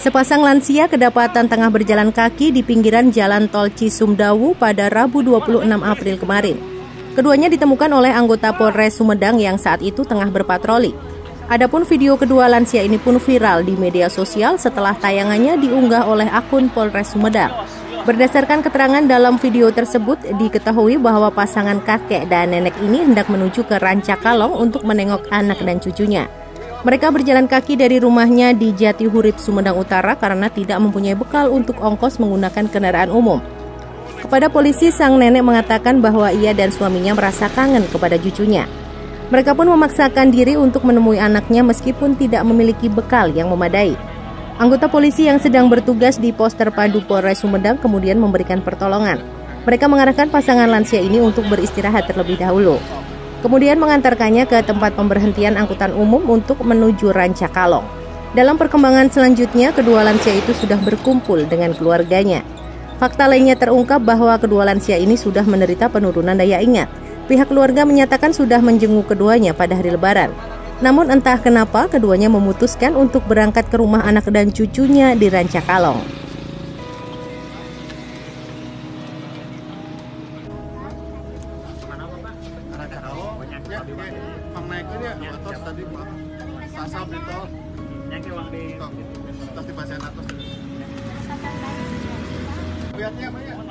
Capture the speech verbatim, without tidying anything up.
Sepasang lansia kedapatan tengah berjalan kaki di pinggiran jalan Tol Cisumdawu pada Rabu dua puluh enam April kemarin. Keduanya ditemukan oleh anggota Polres Sumedang yang saat itu tengah berpatroli. Adapun video kedua lansia ini pun viral di media sosial setelah tayangannya diunggah oleh akun Polres Sumedang. Berdasarkan keterangan dalam video tersebut, diketahui bahwa pasangan kakek dan nenek ini hendak menuju ke Rancakalong untuk menengok anak dan cucunya. Mereka berjalan kaki dari rumahnya di Jati Hurip, Sumedang Utara karena tidak mempunyai bekal untuk ongkos menggunakan kendaraan umum. Kepada polisi, sang nenek mengatakan bahwa ia dan suaminya merasa kangen kepada cucunya. Mereka pun memaksakan diri untuk menemui anaknya meskipun tidak memiliki bekal yang memadai. Anggota polisi yang sedang bertugas di pos terpadu Polres Sumedang kemudian memberikan pertolongan. Mereka mengarahkan pasangan lansia ini untuk beristirahat terlebih dahulu, kemudian mengantarkannya ke tempat pemberhentian angkutan umum untuk menuju Rancakalong. Dalam perkembangan selanjutnya, kedua lansia itu sudah berkumpul dengan keluarganya. Fakta lainnya terungkap bahwa kedua lansia ini sudah menderita penurunan daya ingat. Pihak keluarga menyatakan sudah menjenguk keduanya pada hari Lebaran. Namun entah kenapa keduanya memutuskan untuk berangkat ke rumah anak dan cucunya di Rancakalong. Lihatnya banyak.